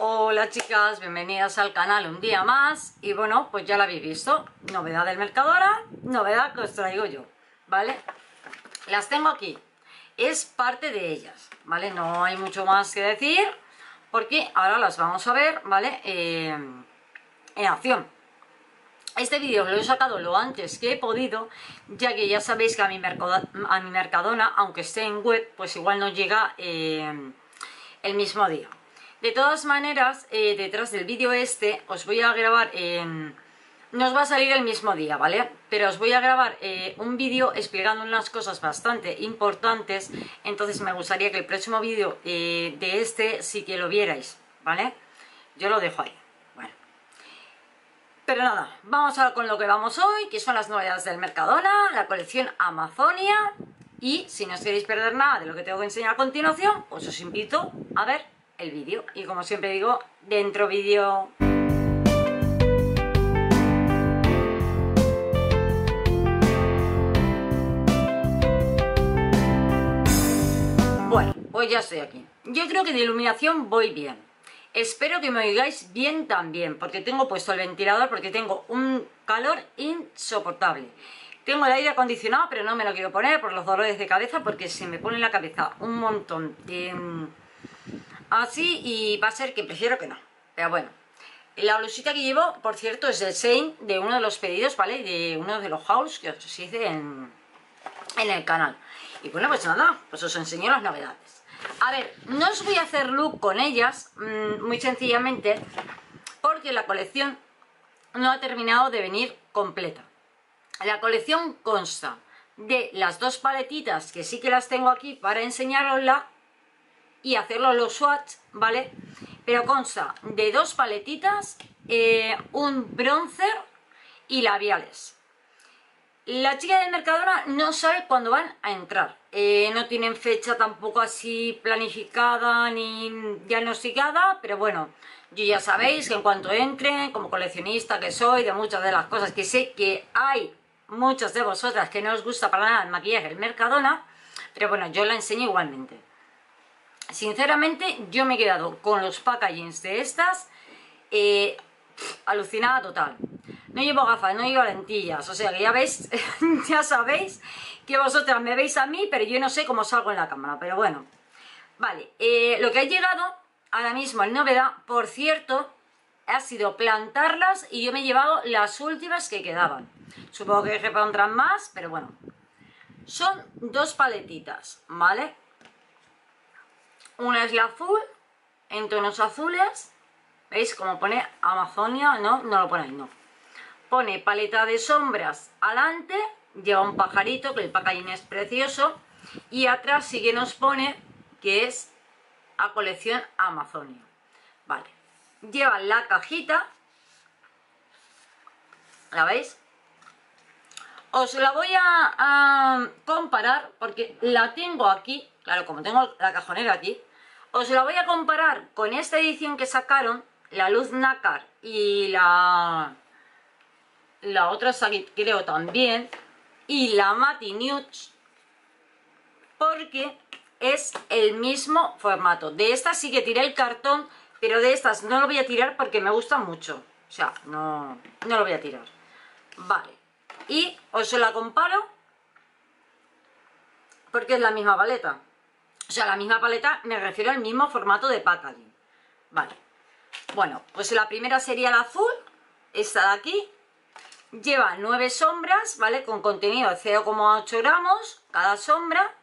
Hola chicas, bienvenidas al canal un día más. Y bueno, pues ya lo habéis visto, novedad del Mercadona, novedad que os traigo yo, ¿vale? Las tengo aquí, es parte de ellas, ¿vale? No hay mucho más que decir, porque ahora las vamos a ver, ¿vale? En acción. Este vídeo lo he sacado lo antes que he podido, ya que ya sabéis que a mi Mercadona, aunque esté en web, pues igual no llega el mismo día. De todas maneras, detrás del vídeo este os voy a grabar, no os va a salir el mismo día, ¿vale? Pero os voy a grabar un vídeo explicando unas cosas bastante importantes, entonces me gustaría que el próximo vídeo de este sí que lo vierais, ¿vale? Yo lo dejo ahí, bueno. Pero nada, vamos ahora con lo que vamos hoy, que son las novedades del Mercadona, la colección Amazonia, y si no os queréis perder nada de lo que tengo que enseñar a continuación, pues os invito a ver el vídeo, y como siempre digo, dentro vídeo. Bueno, pues ya estoy aquí. Yo creo que de iluminación voy bien. Espero que me oigáis bien también, porque tengo puesto el ventilador, porque tengo un calor insoportable. Tengo el aire acondicionado, pero no me lo quiero poner por los dolores de cabeza, porque se me pone en la cabeza un montón de... así, y va a ser que prefiero que no. Pero bueno, la blusita que llevo, por cierto, es del Sein, de uno de los pedidos, ¿vale? De uno de los hauls que os hice en el canal. Y bueno, pues nada, pues os enseño las novedades. A ver, no os voy a hacer look con ellas, muy sencillamente, porque la colección no ha terminado de venir completa. La colección consta de las dos paletitas, que sí que las tengo aquí para enseñarosla y hacerlo los swatch, ¿vale? Pero consta de dos paletitas, un bronzer y labiales. La chica del Mercadona no sabe cuándo van a entrar, no tienen fecha tampoco así planificada ni diagnosticada, pero bueno, yo ya sabéis que en cuanto entren, como coleccionista que soy de muchas de las cosas, que sé que hay muchas de vosotras que no os gusta para nada el maquillaje del Mercadona, pero bueno, yo la enseño igualmente. Sinceramente, yo me he quedado con los packagings de estas alucinada total. No llevo gafas, no llevo lentillas, o sea que ya veis, ya sabéis que vosotras me veis a mí, pero yo no sé cómo salgo en la cámara, pero bueno. Vale, lo que ha llegado ahora mismo en novedad, por cierto, ha sido plantarlas y yo me he llevado las últimas que quedaban. Supongo que repondrán más, pero bueno. Son dos paletitas, ¿vale? Una es la azul, en tonos azules, ¿veis? Como pone Amazonia, no, no lo ponéis, no. Pone paleta de sombras adelante, lleva un pajarito, que el packaging es precioso, y atrás sí que nos pone que es a colección Amazonia. Vale, lleva la cajita, ¿la veis? Os la voy a comparar porque la tengo aquí, claro, como tengo la cajonera aquí. Os la voy a comparar con esta edición que sacaron, la Luz Nácar y la otra creo también, y la Mati Nudes, porque es el mismo formato. De esta sí que tiré el cartón, pero de estas no lo voy a tirar porque me gusta mucho. O sea, no lo voy a tirar. Vale, y os la comparo porque es la misma paleta. O sea, la misma paleta, me refiero al mismo formato de packaging. Vale. Bueno, pues la primera sería la azul, esta de aquí. Lleva 9 sombras, ¿vale? Con contenido de 0,8 gramos cada sombra.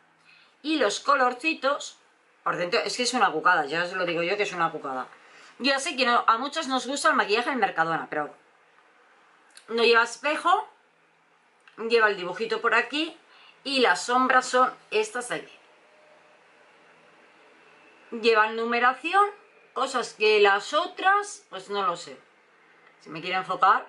Y los colorcitos, por dentro, es que es una cucada, ya os lo digo yo que es una cucada. Ya sé que a muchos nos gusta el maquillaje en Mercadona, pero no lleva espejo, lleva el dibujito por aquí y las sombras son estas de aquí. Llevan numeración, cosas que las otras, pues no lo sé. Si me quiere enfocar.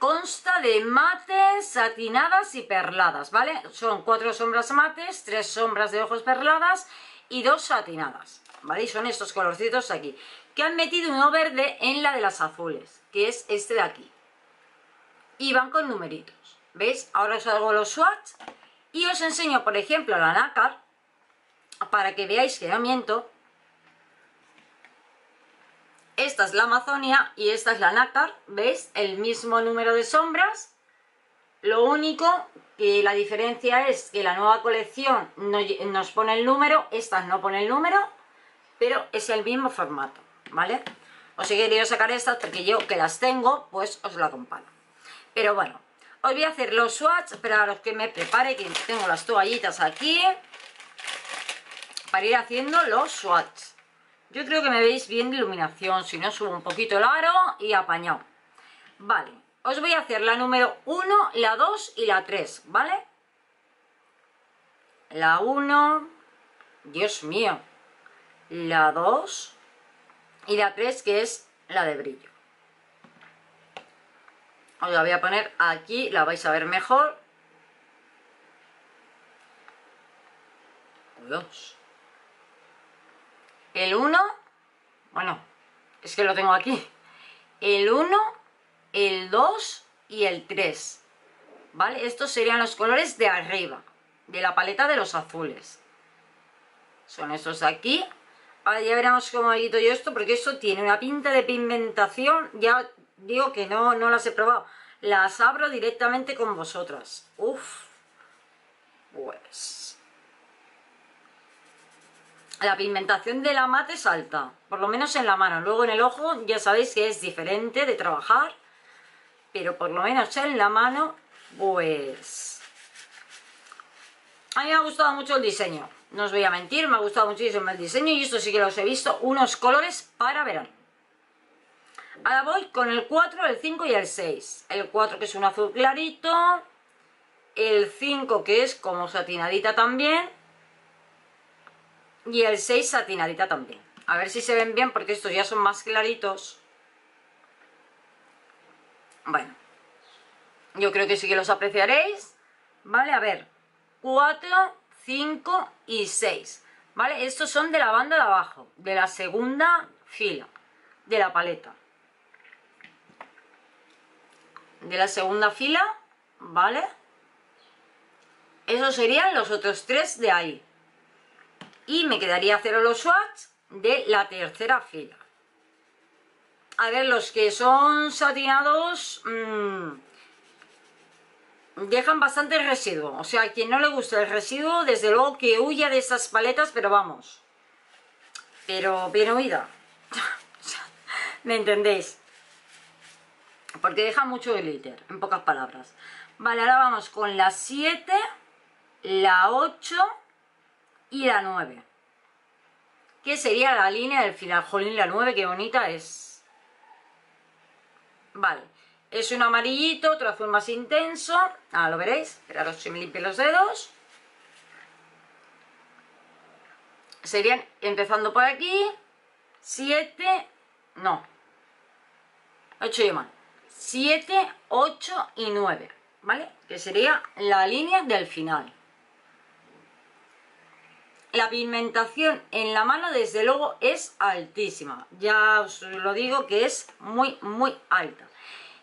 Consta de mates, satinadas y perladas, ¿vale? Son 4 sombras mates, 3 sombras de ojos perladas y 2 satinadas, ¿vale? Y son estos colorcitos aquí. Que han metido uno verde en la de las azules, que es este de aquí. Y van con numeritos, ¿veis? Ahora os hago los swatch. Y os enseño, por ejemplo, la nácar, para que veáis que no miento. Esta es la Amazonia y esta es la Nácar, ¿veis? El mismo número de sombras, lo único que la diferencia es que la nueva colección nos pone el número, estas no pone el número, pero es el mismo formato, ¿vale? Os he querido sacar estas porque yo que las tengo, pues os la comparo. Pero bueno, os voy a hacer los swatch, esperaros que me prepare, que tengo las toallitas aquí, para ir haciendo los swatch. Yo creo que me veis bien de iluminación, si no subo un poquito el aro y apañado. Vale, os voy a hacer la número 1, la 2 y la 3, ¿vale? La 1, Dios mío, la 2 y la 3 que es la de brillo. Os la voy a poner aquí, la vais a ver mejor. Dios. El 1, bueno, es que lo tengo aquí, el 1, el 2 y el 3, ¿vale? Estos serían los colores de arriba, de la paleta de los azules. Son estos de aquí. Ahora ya veremos cómo edito yo esto, porque esto tiene una pinta de pigmentación, ya digo que no las he probado, las abro directamente con vosotras. Uff, pues... La pigmentación de la mate es alta, por lo menos en la mano. Luego en el ojo ya sabéis que es diferente de trabajar, pero por lo menos en la mano, pues... A mí me ha gustado mucho el diseño, no os voy a mentir, me ha gustado muchísimo el diseño y esto sí que los he visto, unos colores para verano. Ahora voy con el 4, el 5 y el 6. El 4 que es un azul clarito, el 5 que es como satinadita también, y el 6 satinadita también. A ver si se ven bien porque estos ya son más claritos. Bueno, yo creo que sí que los apreciaréis. Vale, a ver, 4, 5 y 6. Vale, estos son de la banda de abajo, de la segunda fila de la paleta. De la segunda fila, ¿vale? Esos serían los otros tres de ahí. Y me quedaría hacer los swatch de la tercera fila. A ver, los que son satinados dejan bastante residuo. O sea, a quien no le gusta el residuo, desde luego que huya de esas paletas, pero vamos. Pero bien huida. ¿Me entendéis? Porque deja mucho glitter, en pocas palabras. Vale, ahora vamos con la 7, la 8... y la 9, que sería la línea del final. Jolín, la 9, qué bonita es. Vale, es un amarillito, otro azul más intenso. Ahora lo veréis, esperaros si me limpio los dedos. Serían, empezando por aquí, 7, no, 8 y más, 7, 8 y 9, ¿vale? Que sería la línea del final. La pigmentación en la mano desde luego es altísima, ya os lo digo que es muy alta.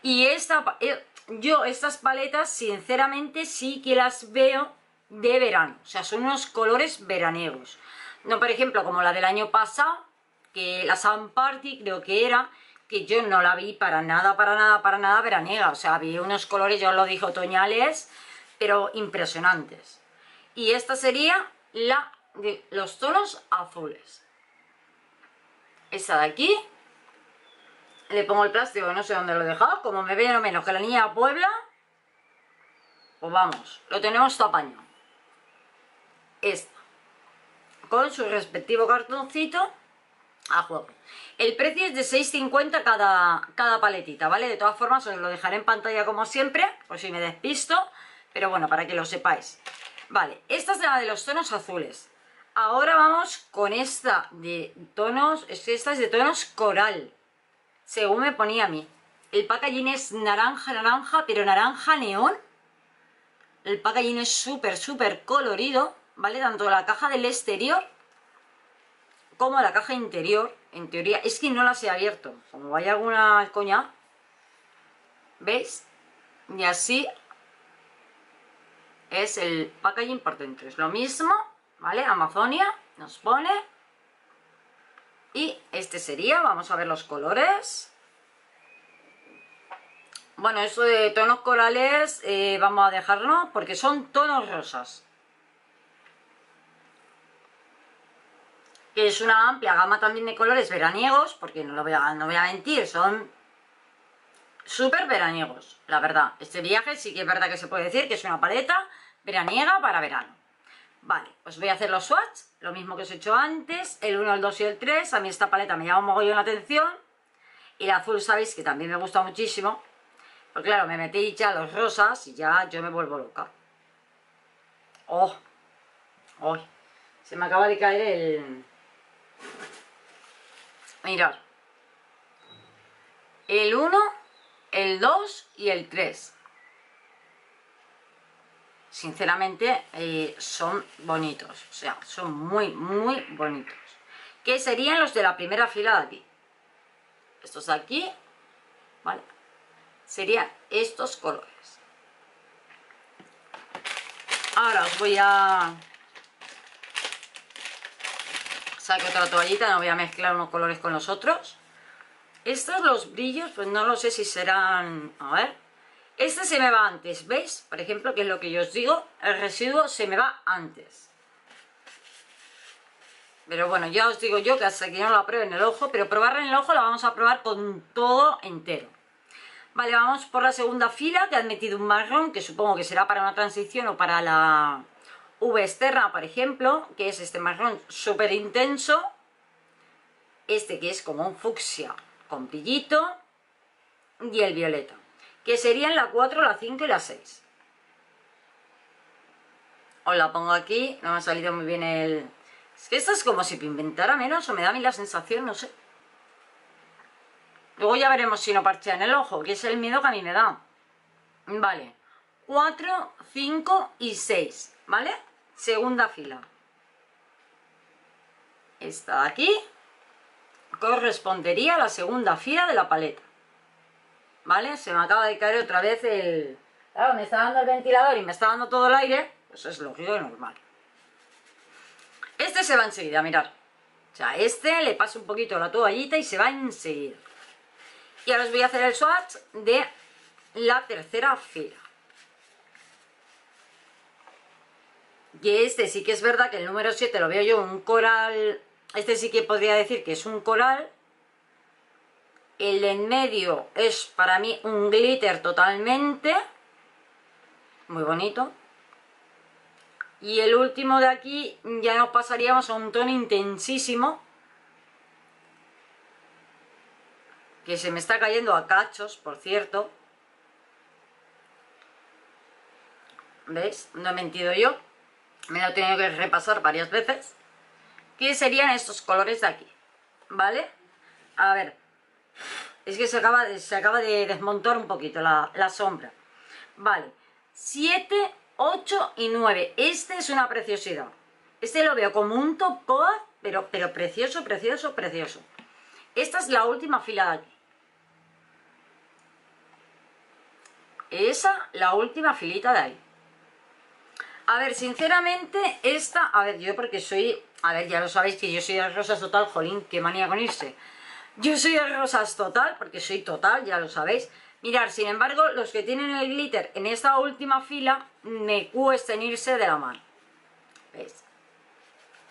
Y estas paletas sinceramente sí que las veo de verano, o sea, son unos colores veraniegos. No, por ejemplo, como la del año pasado, que la Sun Party creo que era, que yo no la vi para nada veraniega, o sea, vi unos colores, yo os lo dije, otoñales, pero impresionantes. Y esta sería la... de los tonos azules. Esta de aquí le pongo el plástico, no sé dónde lo he dejado, como me veo menos que la niña Puebla, pues vamos, lo tenemos tapaño. Esta con su respectivo cartoncito a juego. El precio es de 6,50 cada paletita, ¿vale? De todas formas os lo dejaré en pantalla como siempre, por si me despisto, pero bueno, para que lo sepáis. Vale, esta es la de los tonos azules. Ahora vamos con esta de tonos... Esta es de tonos coral, según me ponía a mí. El packaging es naranja, pero naranja neón. El packaging es súper colorido, ¿vale? Tanto la caja del exterior como la caja interior. En teoría, es que no las he abierto, como vaya alguna coña. ¿Veis? Y así es el packaging por dentro. Es lo mismo, ¿vale? Amazonia nos pone. Y este sería, vamos a ver los colores. Bueno, eso de tonos corales vamos a dejarlo porque son tonos rosas. Que es una amplia gama también de colores veraniegos, porque no voy a mentir, son súper veraniegos, la verdad. Este viaje sí que es verdad que se puede decir que es una paleta veraniega para verano. Vale, pues voy a hacer los swatch, lo mismo que os he hecho antes, el 1, el 2 y el 3. A mí esta paleta me llama un mogollón la atención. Y el azul, sabéis que también me gusta muchísimo. Pero claro, me metí ya los rosas y ya yo me vuelvo loca. ¡Oh! ¡Oh! Se me acaba de caer el... Mirad. El 1, el 2 y el 3. Sinceramente, son bonitos. O sea, son muy, muy bonitos. Que serían los de la primera fila de aquí. Estos de aquí, ¿vale? Serían estos colores. Ahora os voy a... Saco otra toallita, no voy a mezclar unos colores con los otros. Estos, los brillos, pues no lo sé si serán... A ver... Este se me va antes, ¿veis? Por ejemplo, que es lo que yo os digo, el residuo se me va antes. Pero bueno, ya os digo yo que hasta que no la pruebe en el ojo, pero probarla en el ojo la vamos a probar con todo entero. Vale, vamos por la segunda fila, que han metido un marrón, que supongo que será para una transición o para la V externa, por ejemplo, que es este marrón súper intenso. Este que es como un fucsia con brillito. Y el violeta, que serían la 4, la 5 y la 6. Os la pongo aquí, no me ha salido muy bien el... Es que esto es como si pigmentara menos, o me da a mí la sensación, no sé. Luego ya veremos si no parchea en el ojo, que es el miedo que a mí me da. Vale, 4, 5 y 6, ¿vale? Segunda fila. Esta de aquí correspondería a la segunda fila de la paleta. ¿Vale? Se me acaba de caer otra vez el... Claro, me está dando el ventilador y me está dando todo el aire. Pues es lógico y normal. Este se va enseguida, mirad. O sea, este le paso un poquito la toallita y se va enseguida. Y ahora os voy a hacer el swatch de la tercera fila. Y este sí que es verdad que el número 7 lo veo yo un coral... Este sí que podría decir que es un coral... El de en medio es para mí un glitter totalmente, muy bonito. Y el último de aquí ya nos pasaríamos a un tono intensísimo. Que se me está cayendo a cachos, por cierto. ¿Veis? No he mentido yo. Me lo he tenido que repasar varias veces. ¿Qué serían estos colores de aquí? ¿Vale? A ver... Es que se acaba de desmontar un poquito la sombra. Vale, 7, 8 y 9. Este es una preciosidad. Este lo veo como un top coat, pero precioso, precioso, precioso. Esta es la última fila de aquí. Esa, la última filita de ahí. A ver, sinceramente, esta... A ver, yo porque soy... A ver, ya lo sabéis que yo soy de rosas total, jolín, qué manía con irse. Yo soy de rosas total, porque soy total, ya lo sabéis. Mirad, sin embargo, los que tienen el glitter en esta última fila me cuestan irse de la mano. ¿Veis?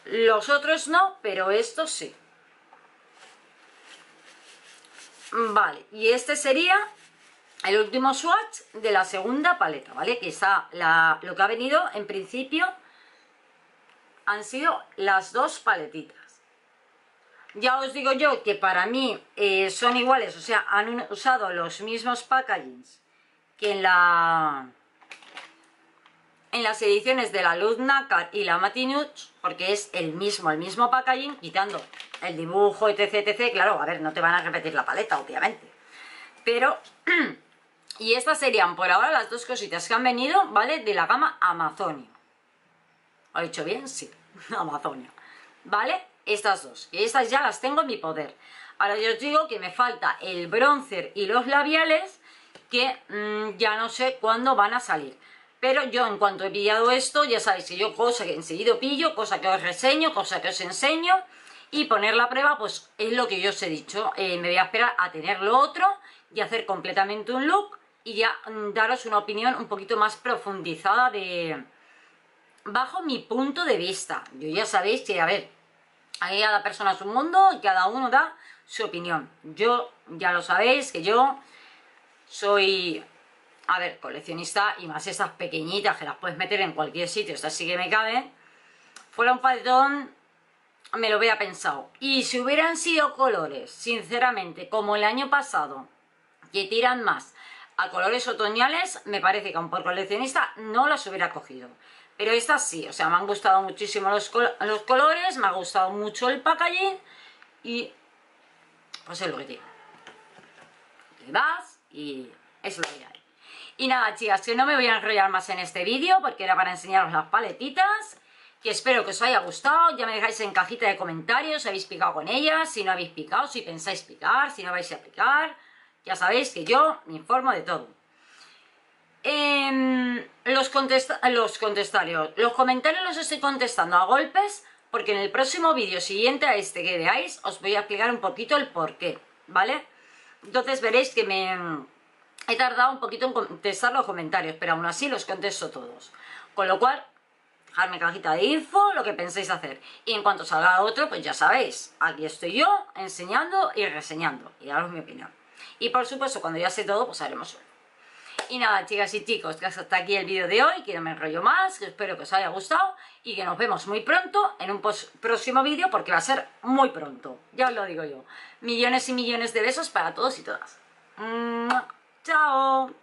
Los otros no, pero estos sí. Vale, y este sería el último swatch de la segunda paleta, ¿vale? Que está lo que ha venido, en principio, han sido las dos paletitas. Ya os digo yo que para mí son iguales, o sea, han usado los mismos packagings que en las ediciones de la Luz Nácar y la Mati Nudes, porque es el mismo packaging, quitando el dibujo, etc, etc. Claro, a ver, no te van a repetir la paleta, obviamente. Pero, y estas serían por ahora las dos cositas que han venido, ¿vale? De la gama Amazonia. ¿Lo he dicho bien? Sí, Amazonia, ¿vale? Estas dos, que estas ya las tengo en mi poder. Ahora yo os digo que me falta el bronzer y los labiales, que ya no sé cuándo van a salir. Pero yo, en cuanto he pillado esto, ya sabéis que yo cosa que enseguida pillo, cosa que os reseño, cosa que os enseño, y poner la prueba, pues es lo que yo os he dicho. Me voy a esperar a tener lo otro y hacer completamente un look y ya daros una opinión un poquito más profundizada de... bajo mi punto de vista. Yo ya sabéis que, a ver, a cada persona es un mundo y cada uno da su opinión. Yo, ya lo sabéis, que yo soy... a ver, coleccionista, y más estas pequeñitas que las puedes meter en cualquier sitio, estas sí que me caben. Fuera un paletón, me lo hubiera pensado. Y si hubieran sido colores, sinceramente, como el año pasado, que tiran más a colores otoñales, me parece que aun por coleccionista no las hubiera cogido. Pero estas sí, o sea, me han gustado muchísimo los colores, me ha gustado mucho el packaging, y pues es lo que tiene. Te vas y es lo que hay. Y nada, chicas, que no me voy a enrollar más en este vídeo porque era para enseñaros las paletitas, que espero que os haya gustado. Ya me dejáis en cajita de comentarios si habéis picado con ellas, si no habéis picado, si pensáis picar, si no vais a picar. Ya sabéis que yo me informo de todo. Los comentarios los estoy contestando a golpes porque en el próximo vídeo siguiente a este que veáis os voy a explicar un poquito el porqué, ¿vale? Entonces veréis que me... he tardado un poquito en contestar los comentarios, pero aún así los contesto todos. Con lo cual, dejadme cajita de info, lo que penséis hacer. Y en cuanto salga otro, pues ya sabéis, aquí estoy yo enseñando y reseñando. Y daros mi opinión. Y por supuesto, cuando ya sé todo, pues haremos uno. Y nada, chicas y chicos, que hasta aquí el vídeo de hoy, que no me enrollo más, que espero que os haya gustado y que nos vemos muy pronto en un próximo vídeo, porque va a ser muy pronto. Ya os lo digo yo. Millones y millones de besos para todos y todas. ¡Mua! Chao.